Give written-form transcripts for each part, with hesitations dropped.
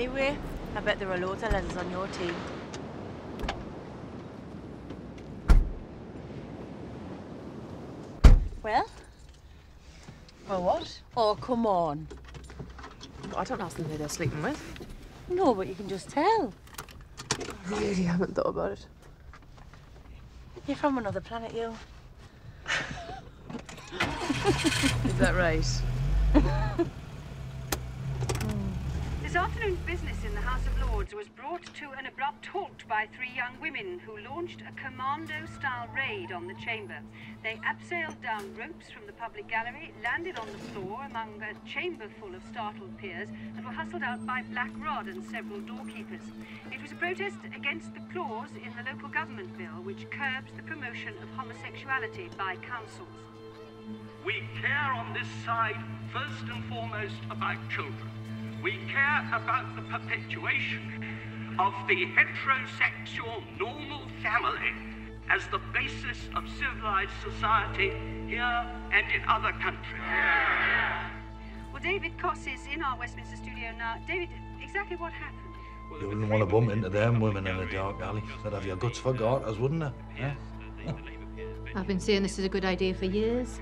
anyway. I bet there are loads of Lizzles on your team. Well? Well, what? Oh, come on. I don't ask them who they're sleeping with. No, but you can just tell. I really haven't thought about it. You're from another planet, you. Is that right? This afternoon's business in the House of Lords was brought to an abrupt halt by three young women who launched a commando-style raid on the chamber. They abseiled down ropes from the public gallery, landed on the floor among a chamber full of startled peers, and were hustled out by Black Rod and several doorkeepers. It was a protest against the clause in the local government bill which curbs the promotion of homosexuality by councils. We care on this side first and foremost about children. We care about the perpetuation of the heterosexual normal family as the basis of civilized society here and in other countries. Yeah. Well, David Coss is in our Westminster studio now. David, exactly what happened? You wouldn't want to bump into them women in a dark alley. They'd have your guts for garters, wouldn't they? Yeah. Oh. I've been saying this is a good idea for years.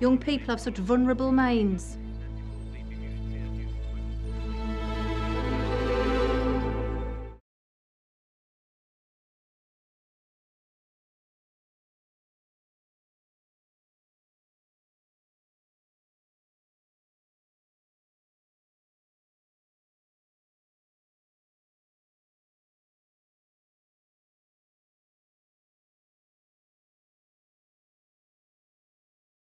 Young people have such vulnerable minds.